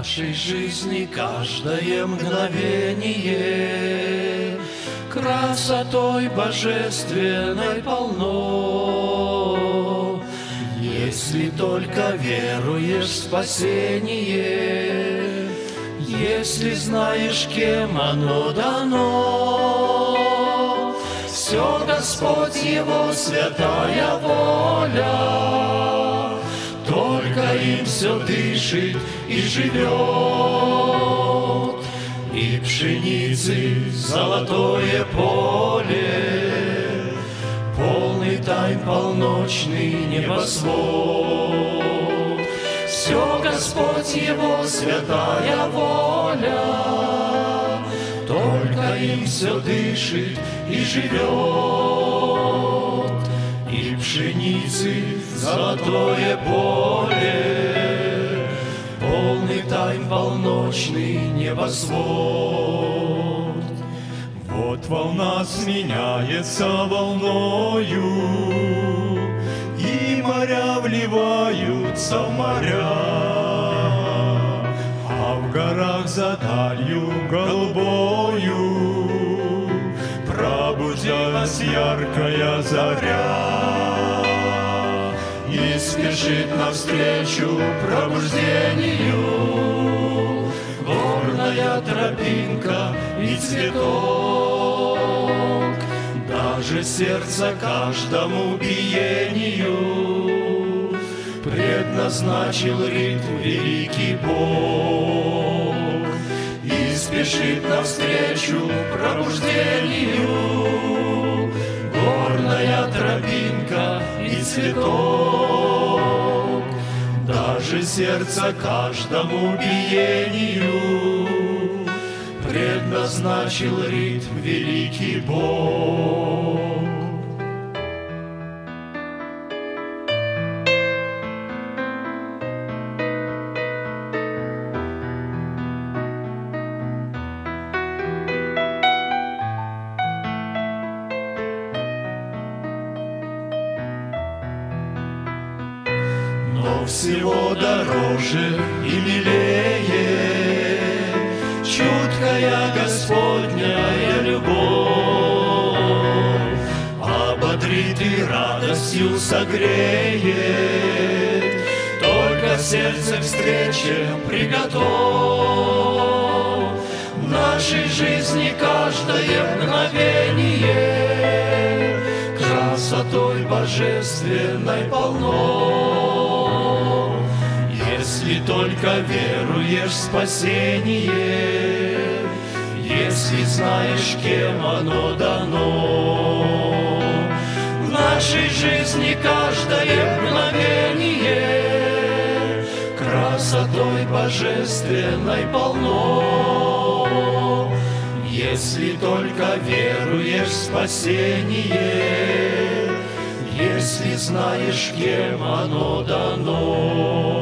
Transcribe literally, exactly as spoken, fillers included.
нашей жизни каждое мгновение красотой божественной полно. Если только веруешь в спасение, если знаешь, кем оно дано, все Господь Его святая воля, только им все дышит и живет. И пшеницы золотое поле, полный тайн полночный небосвод. Все Господь Его святая воля, только им все дышит и живет. И пшеницы золотое поле, полный тайн полночный небосвод. Вот волна сменяется волною, и моря вливаются в моря, а в горах за далью голубою пробудилась яркая заря. И спешит навстречу пробуждению горная тропинка и цветок. Даже сердце каждому биению предназначил ритм великий Бог. И спешит навстречу пробуждению горная тропинка и цветок. Даже сердце каждому биению предназначил ритм великий Бог. Но всего дороже и милее чуткая Господняя любовь, ободрит и радостью согреет, только в сердце встречи приготовь. В нашей жизни каждое мгновение красотой божественной полно. Если только веруешь в спасение, если знаешь, кем оно дано. В нашей жизни каждое мгновение красотой божественной полно. Если только веруешь в спасение, если знаешь, кем оно дано.